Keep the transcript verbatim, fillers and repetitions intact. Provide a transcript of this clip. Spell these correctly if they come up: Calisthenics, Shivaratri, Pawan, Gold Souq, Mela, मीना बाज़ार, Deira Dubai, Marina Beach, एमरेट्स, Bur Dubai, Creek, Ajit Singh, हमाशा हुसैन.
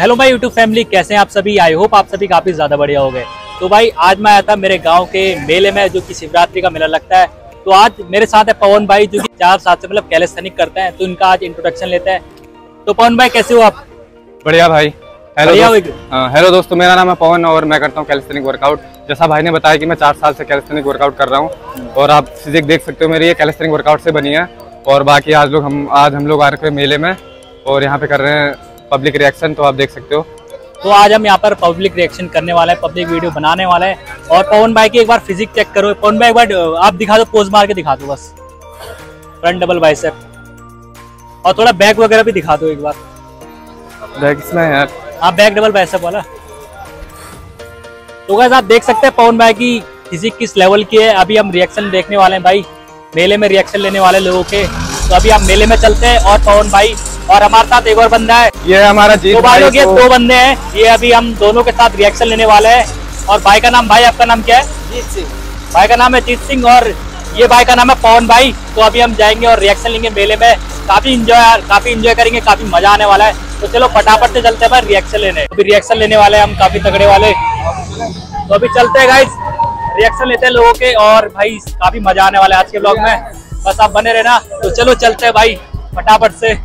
Hello भाई YouTube family, कैसे हैं आप सभी। आई होप आप सभी काफ़ी ज़्यादा बढ़िया हो गए। तो भाई आज मैं आया था मेरे गांव के मेले में, जो कि शिवरात्रि का मेला लगता है। तो आज मेरे साथ है पवन भाई, जो कि चार साल से मतलब कैलिस्थेनिक करते हैं। तो इनका आज इंट्रोडक्शन लेते हैं। तो पवन भाई कैसे हो आप? बढ़िया भाई। हेलो हेलो दोस्तों, मेरा नाम है पवन और मैं करता हूँ कैलिस्थेनिक वर्कआउट। जैसा भाई ने बताया कि मैं चार साल से कैलिस्थेनिक वर्कआउट कर रहा हूँ और आप फिजिक देख सकते हो मेरी ये कैलिस्थेनिक वर्कआउट से बनी है। और बाकी आज लोग हम आज हम लोग आ रखे मेले में और यहाँ पे कर रहे हैं पब्लिक रिएक्शन, तो आप देख सकते हो। तो आज हम यहाँ पर पब्लिक रिएक्शन करने वाले हैं, पब्लिक वीडियो बनाने वाले हैं। और पवन भाई की एक बार फिजिक चेक करो। पवन भाई एक बार आप दिखा दो, पोज मार के दिखा दो बस, फ्रंट डबल बाइसेप और थोड़ा बैक वगैरह भी दिखा दो एक बार। बैक इसमें यार, हाँ बैक डबल बाइसेप वाला। तो गाइस आप देख सकते हैं पवन भाई की फिजिक किस लेवल की है। अभी हम रिएक्शन देखने वाले हैं भाई, मेले में रिएक्शन लेने वाले लोगों के। तो अभी आप मेले में चलते हैं। और पवन भाई और हमारे साथ एक और बंदा है, ये हमारा जीत तो भाई। ये दो बंदे हैं, ये अभी हम दोनों के साथ रिएक्शन लेने वाले हैं। और भाई का नाम, भाई आपका नाम क्या है? अजीत सिंह। भाई का नाम है अजीत सिंह और ये भाई का नाम है पवन भाई। तो अभी हम जाएंगे और रिएक्शन लेंगे मेले में। काफी इंजॉय काफी इंजॉय करेंगे, काफी मजा आने वाला है। तो चलो फटाफट से चलते हैं भाई रिएक्शन लेने। अभी रिएक्शन लेने वाले हम, काफी तगड़े वाले। तो अभी चलते हैं गाइस, रिएक्शन लेते हैं लोगों के। और भाई काफी मजा आने वाला है आज के ब्लॉग में, बस आप बने रहना। तो चलो चलते है भाई फटाफट से।